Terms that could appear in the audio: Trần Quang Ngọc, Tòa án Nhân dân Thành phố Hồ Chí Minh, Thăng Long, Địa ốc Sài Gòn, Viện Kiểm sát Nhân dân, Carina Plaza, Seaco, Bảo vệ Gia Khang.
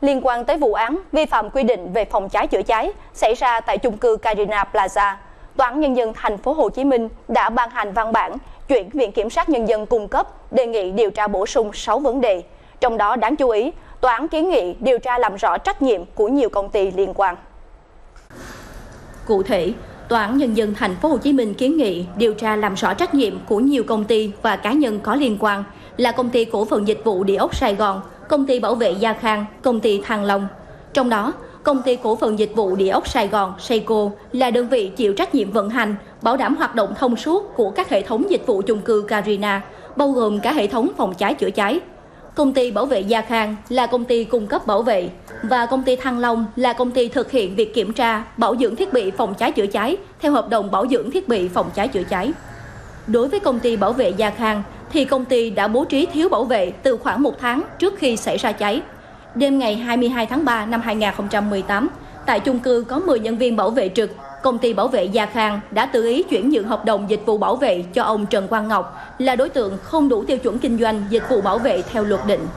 liên quan tới vụ án vi phạm quy định về phòng cháy chữa cháy xảy ra tại chung cư Carina Plaza, Tòa án Nhân dân Thành phố Hồ Chí Minh đã ban hành văn bản chuyển Viện Kiểm sát Nhân dân cung cấp đề nghị điều tra bổ sung 6 vấn đề. Trong đó đáng chú ý, Tòa án kiến nghị điều tra làm rõ trách nhiệm của nhiều công ty liên quan. Cụ thể, Tòa án Nhân dân Thành phố Hồ Chí Minh kiến nghị điều tra làm rõ trách nhiệm của nhiều công ty và cá nhân có liên quan là Công ty Cổ phần Dịch vụ Địa ốc Sài Gòn, Công ty Bảo vệ Gia Khang, Công ty Thăng Long. Trong đó, Công ty Cổ phần Dịch vụ Địa ốc Sài Gòn, Seaco là đơn vị chịu trách nhiệm vận hành, bảo đảm hoạt động thông suốt của các hệ thống dịch vụ chung cư Carina, bao gồm cả hệ thống phòng cháy chữa cháy. Công ty Bảo vệ Gia Khang là công ty cung cấp bảo vệ và Công ty Thăng Long là công ty thực hiện việc kiểm tra, bảo dưỡng thiết bị phòng cháy chữa cháy theo hợp đồng bảo dưỡng thiết bị phòng cháy chữa cháy. Đối với Công ty Bảo vệ Gia Khang thì công ty đã bố trí thiếu bảo vệ từ khoảng 1 tháng trước khi xảy ra cháy. Đêm ngày 22 tháng 3 năm 2018, tại chung cư có 10 nhân viên bảo vệ trực, Công ty Bảo vệ Gia Khang đã tự ý chuyển nhượng hợp đồng dịch vụ bảo vệ cho ông Trần Quang Ngọc là đối tượng không đủ tiêu chuẩn kinh doanh dịch vụ bảo vệ theo luật định.